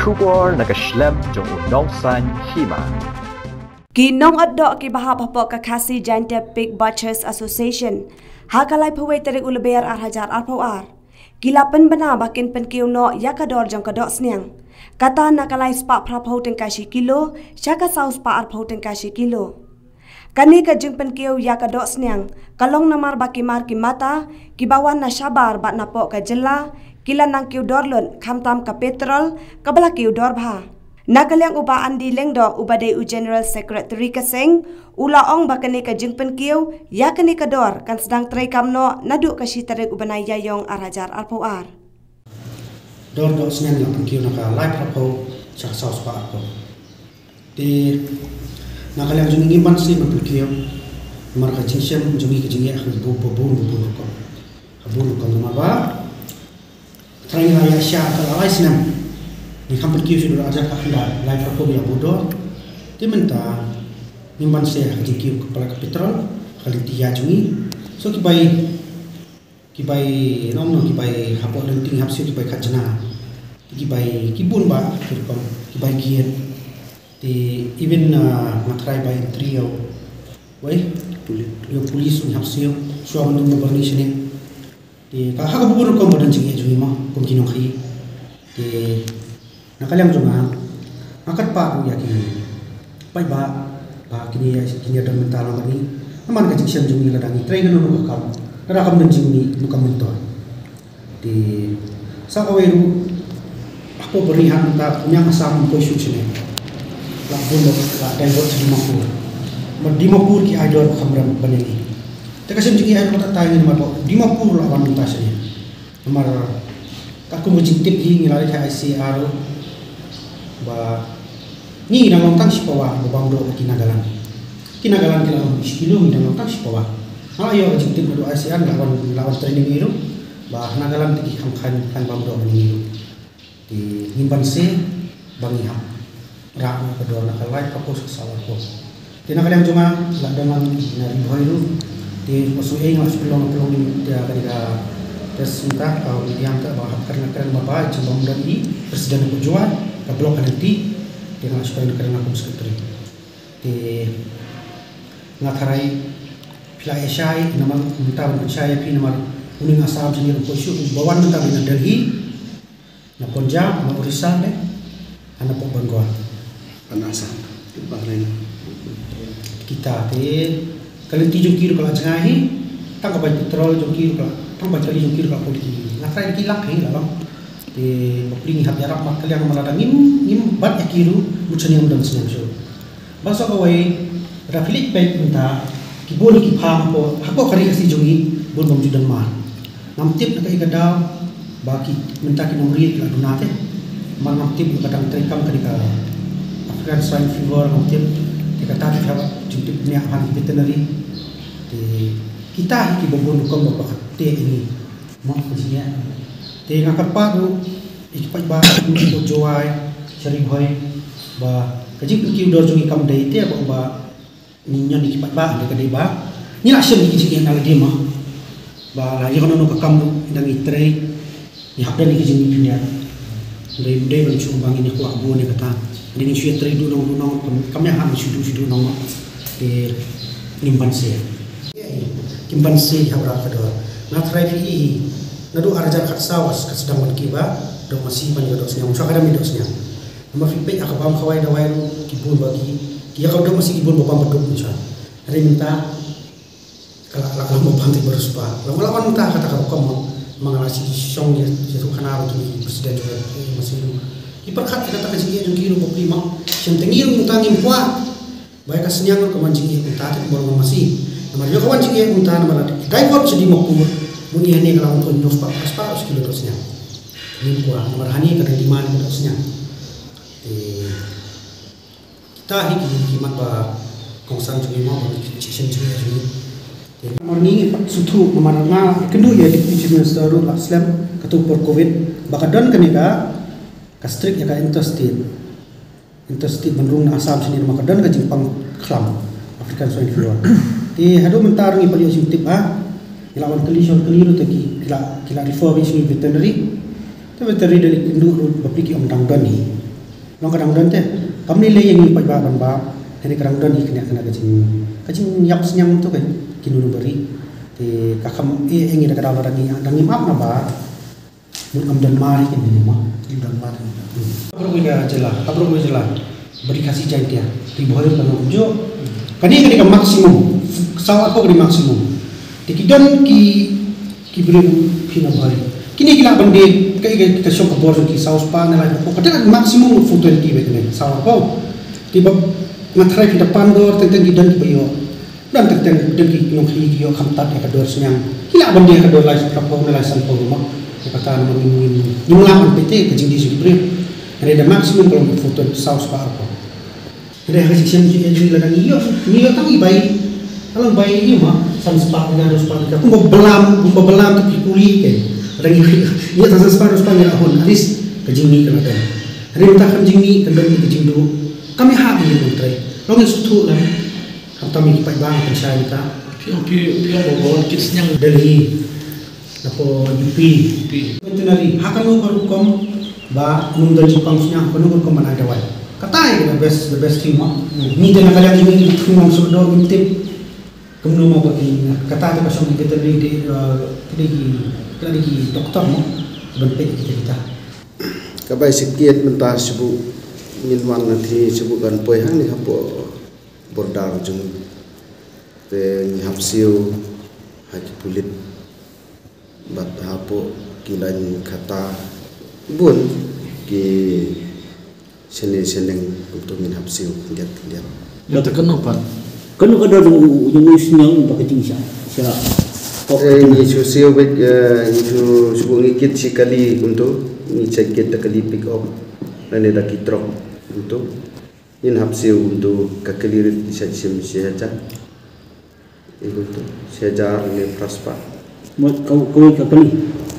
Kubor nakaslem jong U Nongsaiñ Hima. Kinong adok ki bahap hapok kakasi Jante Pig Butchers Association. Hakalai pawai terik ulebear arhajar arpawar. Gilapan bena bakin penkiuno yakador jong kadok sniang. Kata nakalai spak prapau tengkashi kilo, syaka saus pak arpau tengkashi kilo. Kani ka jeng penkiu yakadok sniang. Kalong namar baki mar ki mata, kibawan na sabar bat napok ka jela, kila nang kiudorlon kamtam ka petrol, kabala kiudor bah. Nakalang uba Andi Lengdok ubade u General Secretary kaseng ulaong bakane ka jingpen kiu yakane kador kan sedang treikamno nadu ka sitarik ubanai yayong arajar alpoar dor dor senen lapan kiu naka live rapo cak saus pa arpo di nakalang jungi ban si mapul kiu marka jingsem jungi kijingi akhir bobo namaba treng raya sya kalai senen Kampung kiu sudah ada kahila live aku yang bodoh, diminta nyimpan saya haji kiu kepala kapital kali tiga jungi, so kibai nomor kibai hapok lenting hapsi kibai kacena, kibai kibun ba kirkom kibai kian, di even matrai bai trio, weh polis hapsi suam nunggu bani sini, di kakak bubur kom badan jingi jungi mah kom kinong kai, di Nakaliang cuma angkat pak yakini, pai ba, pak kini ya kini ada mental kami, aman kecik siang jumi ladangi, train dulu kakam, rakam dan jumi buka mentor. Di sakaweru, aku berihan tak punya asam poisu sini, lampun lak tembok sedimapur, medimapur ki ador kamram beneni. Terkasih jumi ador tak tanya nama pak, dimapur lawan mentasnya, nomor aku mencintai hingga lari ICR. Ba ni nang tang sipawa babang do kinagalan kinagalan kila iskilung nang tang sipawa ala yo jikti do ASEAN lawan lawan training ni ba nagalan tiki khangkhan kan bang do ni di nimban se bangi ham ra ko do na kalai fokus sawar ko tinagalan cuma ladangan nari boiru di posue ngas pelong ni dia kaliga tes minta kau diam tak bahap karena keren bapak cuma mendaki presiden pejuang Kablo kananti dengan asupan karena aku sekretari di ngakarai pilai syai nama minta percaya pi nama uning asam sendiri khusyuk bawan minta di Delhi na Punjab na Orissa ne anak pembanggoa anak asam kita te kalau tiju kiri kalau jangahi tangkap aja terol jongkir kalau tangkap aja jongkir kalau polisi ngakarai kilak hingga long di pokling hab jarak mak kalian meladangin nim bat akiru bucaniam dan senjo baso kawai rafilik pet minta kibol ki pham ko hako kari kasi jungi bun bom judan ma nam tip nakai gadaw baki minta ki nomri la dunate man nam tip kadang terikam kadika afgan swine fever nam tip dikata ki haba juntip ni han veterinary di kita ki bobon ko mo pakte ini mo kujinya Te ngakak paru, ikipai ba, ikipai joai, sering hoi, ba, kajik ikipai dor jungi kam dai te ba, ninyon ikipai ba, deka dai ba, nila shem ikijik yang nala dema, ba, yakono no kakam ndang itrei, nihapdan ikijik nipinya, ndai ndai ban chumbang ini kuak bu ne kata, ndai ni shuya trei dunong, kam yang ham shudu nong, te nimban se, kimban se habra kador, na trai fi Nadu arja katsawas kasedang mankiba do masih ban do snya musakara mi do snya ma fi pe akabam khawai dawai kibun bagi kia kau do masih kibun bapam beduk musa hari minta kala mo banti beruspa lawan minta kata kau kom mengalasi song ya satu kana bagi presiden juga masih lu iperkat kita tak jigi yang kiru bok lima sem tengiru minta ngimpa baik kasnya kau manjingi minta tak boleh masih namanya kau manjingi minta namanya dai kau sedih makum Bunyi ini kalau untuk nyos pak aspa harus kilo dosnya, ini kurang merahani kadang di mana dosnya. Kita hidup kimat pak kongsan juga mau berkecimpung juga juga. Morning sutu memanah kedua ya di Prime Minister Islam ketua Covid bakadon kenika kastrik ya kan interstate benrung asam sendiri bakadon ke Jepang kelam African swine fever. Di hadu mentar ngi paling sensitif ah. Kila wan keli shon keli ruteki kila refurbishment veterinary, tapi teri dari induk berpikir om tangdon hi, orang kadangdon teh, kami leh yang ipat bahan bah, hari kadangdon hi kena kacing yap senyang tu kan, kini dulu beri, di kakam ingin ada kadang orang ni maaf napa, mungkin dan mari kini mah, dan mari. Abrohida jelah, abrohida jelah, beri kasih jantia, ribuan penuh jo, kini kini maksimum, salah aku kini maksimum, di kidon ki kibrim kini beri. Kini kila bende kai kasho ka borzo ki saus pa na lai ko kada maksimum futel ki bende sawa ko tiba matrai ki depan dor tenten ki dan ki yo dan tenten den ki nyong ki yo kam tat ka dor senyang kila bende ka dor lai ka po na lai san po ma ka ta na min nyumla pete ka jing di si pri ada maksimum kalau futel saus pa ko ada ka section ki enji la ngi yo ni yo tangi bai kalau bai ni ma san spa na dos pa ka ko belam tu ki kuli ke lagi iya tasa separuh sepanjang tahun aris kejingi kelaten rintah kejingi kendali kejing dulu kami habi di kontrai longen sutu dan kami kipai bang pencari kita oke bawa kids yang dari napo yupi veterinary hakan mau berkom ba nundal jepang sunya penuh berkom mana ada wai katai the best team ni dengan kalian ini team sudah intip kemudian mau pergi kata ada kosong di veterinary di dari dokter mo berpikir kita kabai sekian mentah sebut minwang nanti sebutkan poyang ni hapo bordar jung te nyap siu haji pulit bat hapo kilan kata bun ki seneng untuk minap siu lihat ya kenapa ada yang senang pakai tingsa Yesus sebut Yesus bungi kit sekali untuk ni cekit kali pick up dan ada kitrok untuk ini hapsi untuk kakelirit disajikan sejajar itu sejajar ini praspa. Mau kau kakeli?